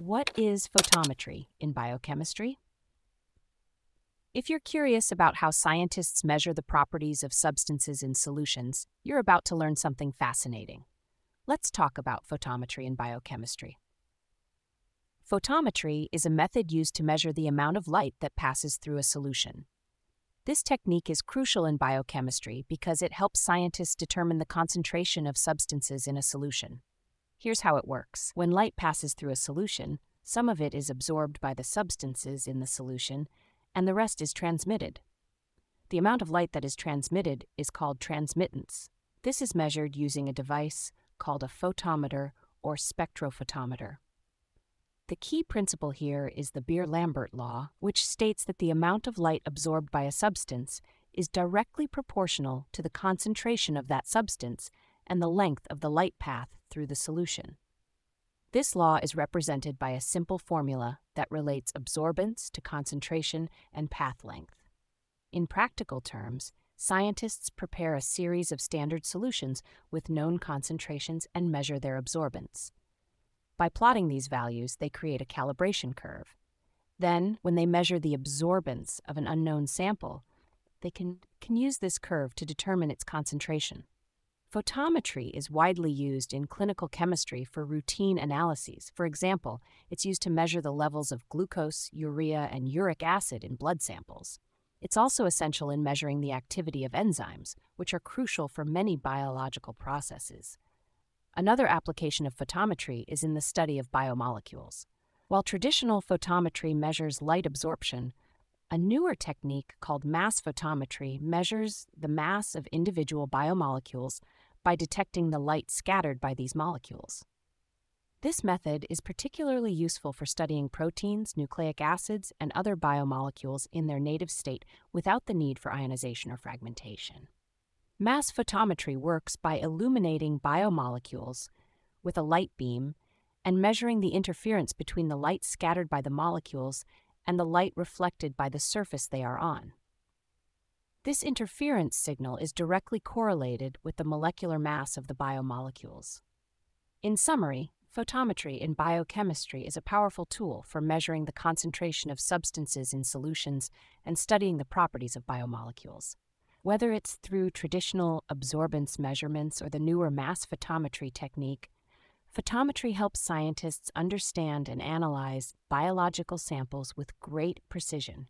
What is photometry in biochemistry? If you're curious about how scientists measure the properties of substances in solutions, you're about to learn something fascinating. Let's talk about photometry in biochemistry. Photometry is a method used to measure the amount of light that passes through a solution. This technique is crucial in biochemistry because it helps scientists determine the concentration of substances in a solution. Here's how it works. When light passes through a solution, some of it is absorbed by the substances in the solution, and the rest is transmitted. The amount of light that is transmitted is called transmittance. This is measured using a device called a photometer or spectrophotometer. The key principle here is the Beer-Lambert law, which states that the amount of light absorbed by a substance is directly proportional to the concentration of that substance and the length of the light path through the solution. This law is represented by a simple formula that relates absorbance to concentration and path length. In practical terms, scientists prepare a series of standard solutions with known concentrations and measure their absorbance. By plotting these values, they create a calibration curve. Then, when they measure the absorbance of an unknown sample, they can use this curve to determine its concentration. Photometry is widely used in clinical chemistry for routine analyses. For example, it's used to measure the levels of glucose, urea, and uric acid in blood samples. It's also essential in measuring the activity of enzymes, which are crucial for many biological processes. Another application of photometry is in the study of biomolecules. While traditional photometry measures light absorption, a newer technique called mass photometry measures the mass of individual biomolecules by detecting the light scattered by these molecules. This method is particularly useful for studying proteins, nucleic acids, and other biomolecules in their native state without the need for ionization or fragmentation. Mass photometry works by illuminating biomolecules with a light beam and measuring the interference between the light scattered by the molecules and the light reflected by the surface they are on. This interference signal is directly correlated with the molecular mass of the biomolecules. In summary, photometry in biochemistry is a powerful tool for measuring the concentration of substances in solutions and studying the properties of biomolecules. Whether it's through traditional absorbance measurements or the newer mass photometry technique, photometry helps scientists understand and analyze biological samples with great precision.